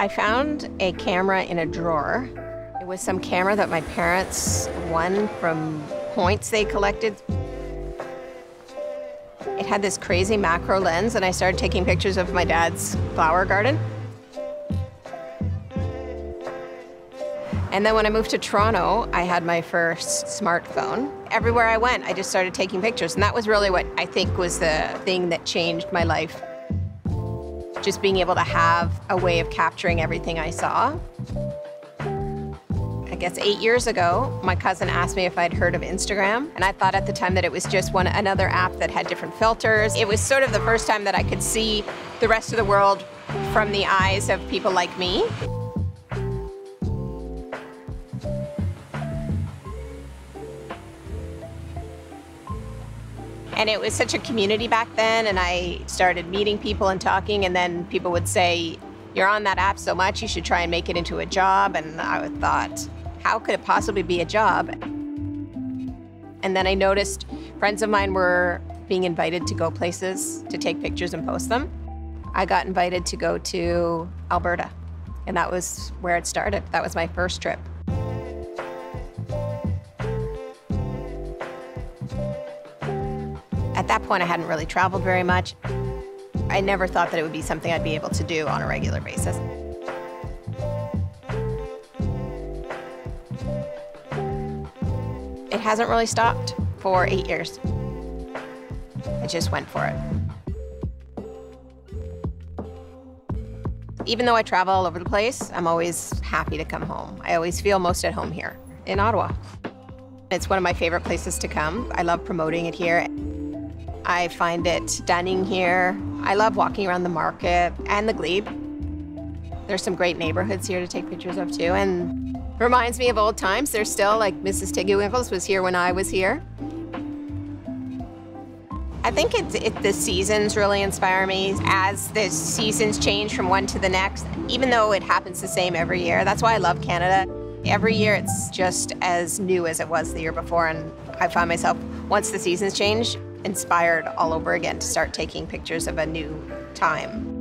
I found a camera in a drawer. It was some camera that my parents won from points they collected. It had this crazy macro lens, and I started taking pictures of my dad's flower garden. And then when I moved to Toronto, I had my first smartphone. Everywhere I went, I just started taking pictures, and that was really what I think was the thing that changed my life. Just being able to have a way of capturing everything I saw. I guess 8 years ago, my cousin asked me if I'd heard of Instagram, and I thought at the time that it was just another app that had different filters. It was sort of the first time that I could see the rest of the world from the eyes of people like me. And it was such a community back then, and I started meeting people and talking, and then people would say, "You're on that app so much, you should try and make it into a job." And I thought, how could it possibly be a job? And then I noticed friends of mine were being invited to go places to take pictures and post them. I got invited to go to Alberta, and that was where it started. That was my first trip. At that point, I hadn't really traveled very much. I never thought that it would be something I'd be able to do on a regular basis. It hasn't really stopped for 8 years. I just went for it. Even though I travel all over the place, I'm always happy to come home. I always feel most at home here in Ottawa. It's one of my favorite places to come. I love promoting it here. I find it stunning here. I love walking around the market and the glebe. There's some great neighborhoods here to take pictures of too, and it reminds me of old times. There's still, like, Mrs. Tiggy Winkle's was here when I was here. I think the seasons really inspire me. As the seasons change from one to the next, even though it happens the same every year, that's why I love Canada. Every year it's just as new as it was the year before, and I find myself, once the seasons change, inspired all over again to start taking pictures of a new time.